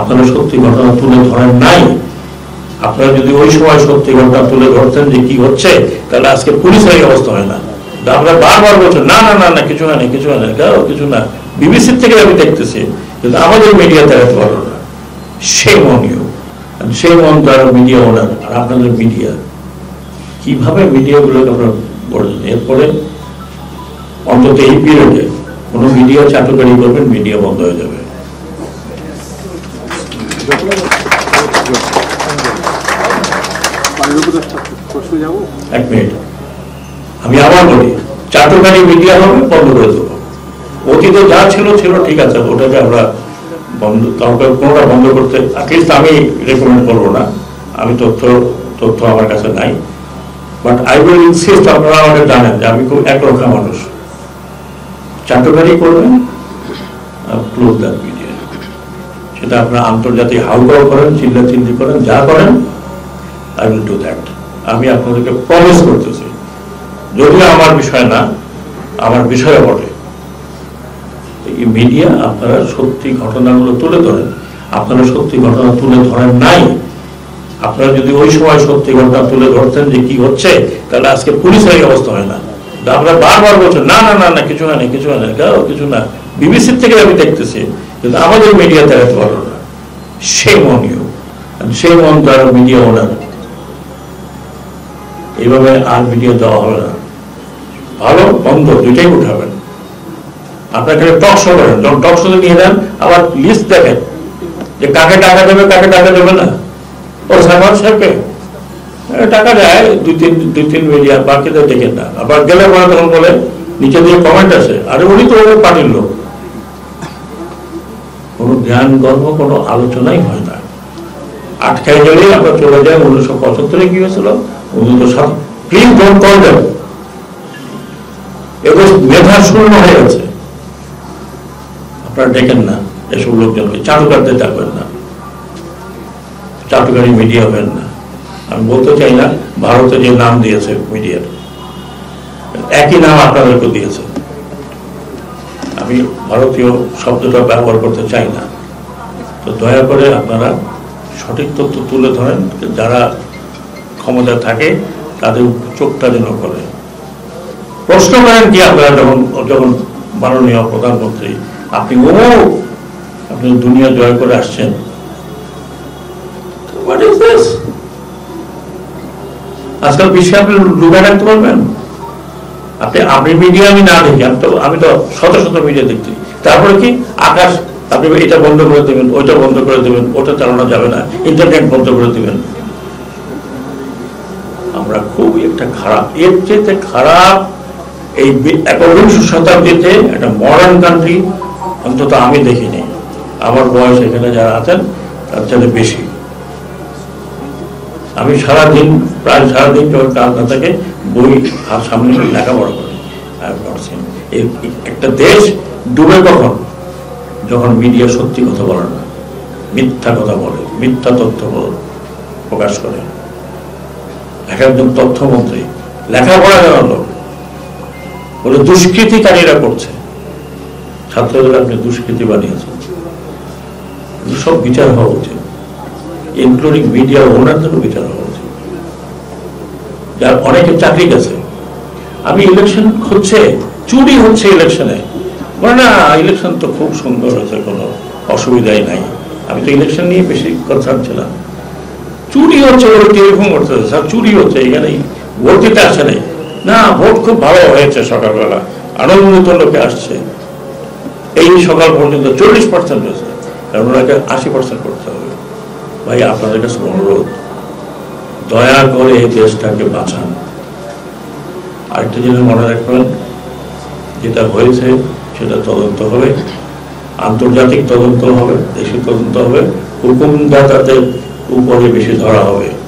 আপনারা সত্যি ঘটনা তুলে ধরেন নাই। আপনারা যদি ওই সময় সত্যি ঘটনা তুলে ধরতেন যে কি হচ্ছে, তাহলে আজকে পুলিশের এই অবস্থা হয় না। আমরা বারবার বলছি না না না না কিছু হয় না কিছু হয় না, কারো কিছু না, বিবিসির থেকে আমি দেখতেছি, কিন্তু আমাদের মিডিয়া দেখাতে পারলো না। সে মনীয় সেই মন তারা মিডিয়া ওনার, আর আপনাদের মিডিয়া কিভাবে মিডিয়াগুলোকে আপনারা বলেন। এরপরে অন্তত এই পিরিয়ডে কোনো মিডিয়া চাটুকারি করবেন, মিডিয়া বন্ধ হয়ে যাবে। এক মিনিট, আমি আবার বলি, চাটুকারি মিডিয়া হবে বন্ধ করে দেবো। অতীতে যা ছিল ছিল, ঠিক আছে, ওটাকে আমরা বন্ধ, কোনোটা বন্ধ করতে অ্যাটলিস্ট আমি রেকমেন্ড করবো না। আমি তথ্য আমার কাছে নাই, বাট আই উইল ইনসিস্ট, আপনারা আমাকে জানেন যে আমি খুব একরক্ষা মানুষ। চাটুকারি করবেন, ক্লোজ দ্যাট মিডিয়া। সেটা আপনারা আন্তর্জাতিক হাউকাও করেন, চিল্লা চিল্লি করেন, যা করেন, আই উইল ডু দ্যাট। আমি আপনাদেরকে প্রমিস করতেছি, যদিও আমার বিষয় না, আমার বিষয়ে বলে এই মিডিয়া, আপনারা সত্যি ঘটনাগুলো তুলে ধরেন। আপনারা সত্যি ঘটনা তুলে ধরেন নাই। আপনারা যদি ওই সময় সত্যি ঘটনা তুলে ধরতেন যে কি হচ্ছে, তাহলে আজকে পুলিশের এই অবস্থা হয় না। আমরা বারবার বলছি না না না না কিছু হয় না কিছু হয় না, কারো কিছু না, বিবিসির থেকে আমি দেখতেছি, কিন্তু আমাদের মিডিয়া দেখাতে পারলো না। সে মনীয় সেই মন তারা মিডিয়া ওনার, এইভাবে আর মিডিয়া দেওয়া হবে না। ভালো বন্ধ দুইটাই উঠাবেন। আপনার এখানে টক শো করেন, যখন টক শো নিয়ে যান আবার লিস্ট দেখেন যে কাকে টাকা দেবে কাকে টাকা দেবে না। ও সাহেব সাহেবকে টাকা দেয় দুই তিন মিলিয়ন, বাকিদের দেখেন না। আবার গেলে পরে তখন বলে নিচে দিয়ে কমেন্ট আসে, আরে উনি তো ওদের পার্টির লোক। কোনো জ্ঞান গর্ব কোনো আলোচনাই হয় না। আটকায় গেলেই আমরা চলে যাই 1975-এ কি হয়েছিল। প্লিজ ডোন্ট কল দেন, এগুলো মেধা শূন্য হয়ে গেছে। আপনারা দেখেন না এসব লোকজনকে, চাটুকারদের ডাকবেন না, চাটুকারি মিডিয়া হবেন না। আমি বলতে চাই না, ভারতে যে নাম দিয়েছে মিডিয়ার, একই নাম আপনাদেরকে দিয়েছে। আমি ভারতীয় শব্দটা ব্যবহার করতে চাই না। তো দয়া করে আপনারা সঠিক তথ্য তুলে ধরেন। যারা ক্ষমতা থাকে তাদের চোখটা যেন করে প্রশ্ন করেন কি আপনারা, যখন মাননীয় প্রধানমন্ত্রী আপনি দুনিয়া জয় করে আসছেন, আজকাল বিশ্বে আপনি ডুবে রাখতে পারবেন? আপনি মিডিয়া আমি না দেখি, আমি তো শত শত মিডিয়া দেখছি। তারপরে কি আকাশ আপনি এটা বন্ধ করে দেবেন, ওইটা বন্ধ করে দেবেন, ওটা চালানো যাবে না, ইন্টারনেট বন্ধ করে দেবেন। আমরা খুব একটা খারাপ, এর চেয়ে খারাপ এই 21শ শতাব্দীতে একটা মডার্ন কান্ট্রি অন্তত আমি দেখিনি। আমার বয়স এখানে যারা আছেন তার চেয়ে বেশি। আমি সারাদিন, প্রায় সারাদিন যখন কাজ না থাকে, বই আর সামনে লেখাপড়া করি। একটা দেশ ডুবে কখন? যখন মিডিয়া সত্যি কথা বলে না, মিথ্যা কথা বলে, মিথ্যা তথ্য প্রকাশ করে। এক একজন তথ্যমন্ত্রী লেখাপড়া জানা লোক বলে দুষ্কৃতিকারীরা করছে, ছাত্রদের আপনি দুষ্কৃতি বানিয়েছেন। সব বিচার হওয়া উচিত, ইনক্লুডিং মিডিয়া ওনারদেরও বিচার হওয়া উচিত। যার অনেকে চাকরি গেছে, আমি ইলেকশন হচ্ছে, চুরি হচ্ছে ইলেকশনে, বলে না ইলেকশন তো খুব সুন্দর হয়েছে, কোনো অসুবিধাই নাই। আমি তো ইলেকশন নিয়ে বেশি কনসার্ন ছিলাম। চুরি হচ্ছে, ওরা টেলিফোন করতে হচ্ছে, স্যার চুরি হচ্ছে, এখানে ভোট দিতে আসে নাই, না ভোট খুব ভালো হয়েছে, সকালবেলা আনন্দিত লোকে আসছে, এই সকাল পর্যন্ত 40% হয়েছে, কারণ ওনাকে 80% করতে হবে। ভাই, আপনাদের কাছে অনুরোধ, দয়া করে এই দেশটাকে বাঁচান। আরেকটা জিনিস মনে রাখবেন, যেটা হয়েছে সেটা তদন্ত হবে, আন্তর্জাতিক তদন্ত হবে, দেশীয় তদন্ত হবে, হুকুমদাতাদের উপরে বেশি ধরা হবে।